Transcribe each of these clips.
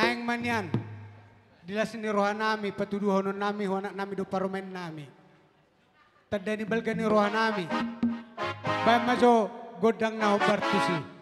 Naeng manian. Dila sini rohanami, petuduh hononami, honak nami do paromen nami. Tadani balgani rohanami. Bae majo godang na obartusi.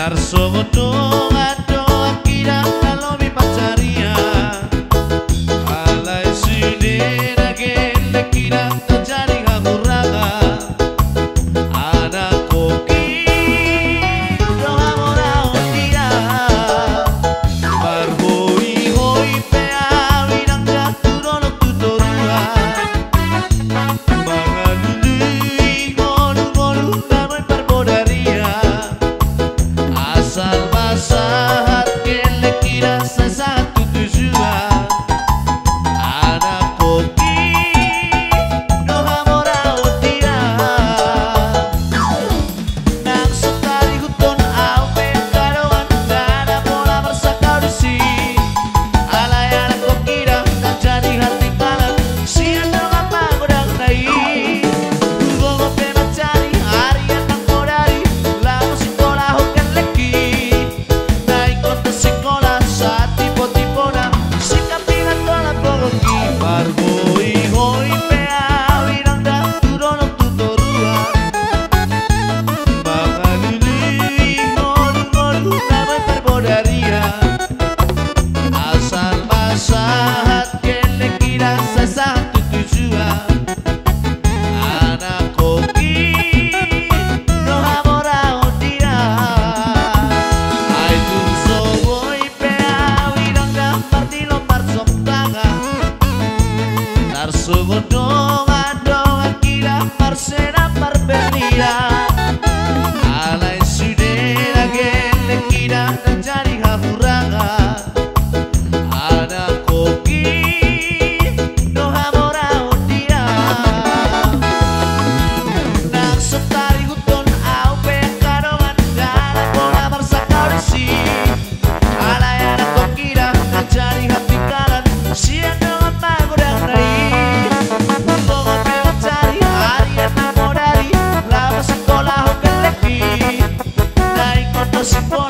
Tarsobot doa kira kalau mi pacaria, alai sudah ragen kira terjadi haguraga, anak koki doa morau kira, berhoi hoi peawi nang jatuh dono tutoria, banganui gonu gonu damai perbodaria. Saat kele kira sesatu tujuan, anak koki doa moral tiang. Langsung dari hutan awe karuan karena pola bersakau disi. Alay anak koki dah tak jadi hati kalah. Siapa lama godang naik, gua pernah cari hari yang tak kau dari. Lalu si kau lakukan lagi. Tarsobot doa kira parsera parbenira, alai sudah ragen kira terjadi hafuraga, anak koki doa morau tiang. Langsung dari hutan awe karuan karena pola bersakau disi, alai anak koki dah terjadi hati kalah. Siang dengan magu dan naik. Sekolah hoki lagi naik motor sekolah.